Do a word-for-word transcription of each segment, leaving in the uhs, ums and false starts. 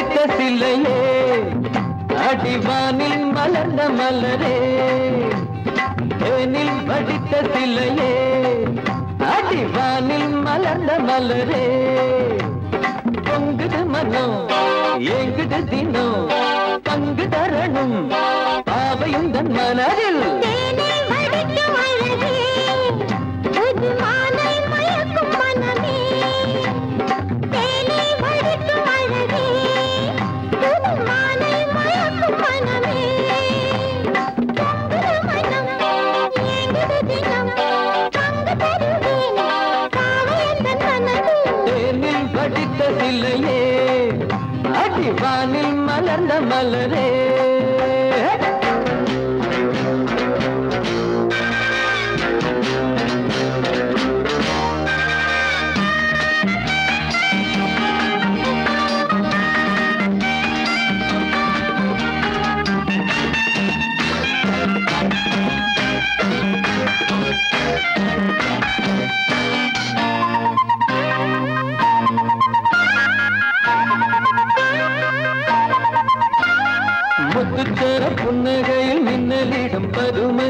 அடித்த சிலையே அடிவானில் மலர்ந்த மலரே தேனில் படித்த சிலையே அடிவானில் மலர்ந்த மலரே பொங்குது மனம் ஏங்குது தினம் பங்கு தரணும் பாவையும் தன் மலரில் வானில் மலர்ந்த மலரே முத்துச்சர புன்னகையில் மின்னலிடும் பதுமை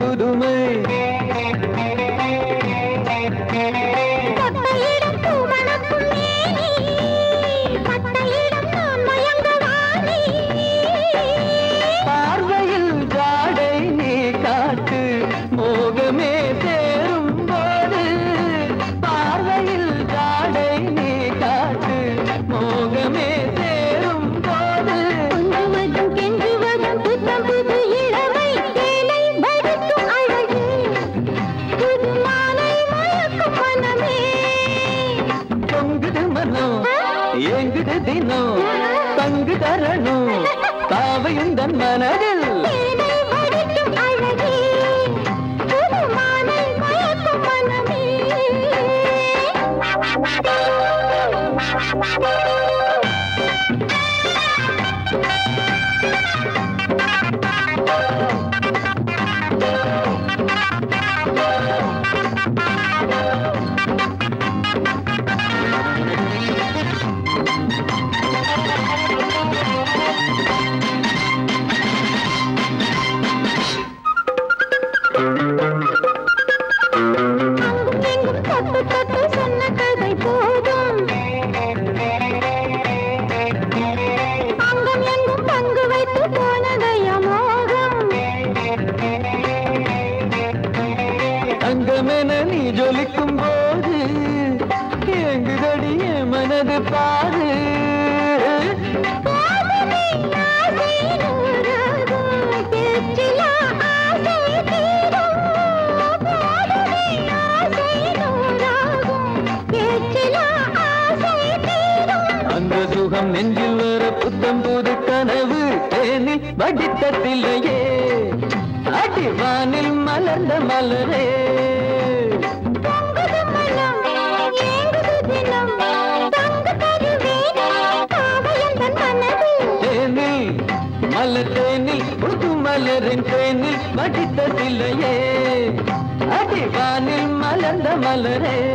புதுமை பார்வையில் ஜாடை நீ காட்டு மோகமே ஏங்குது தினம் பங்கு தரணும் பாவையும் தன் மனதில் தங்கமென நீ ஜொலிக்கும் போது எங்குதடிய மனது பாரு அந்த சுகம் நெஞ்சில் வர புத்தம் புது கனவு தேனில் வடித்த சிலையே அடிவானில் மலர்ந்த மலரே தேனில் புது மலரின் தேனில் வடித்த சிலையே அடிவானில் மலர்ந்த மலரே.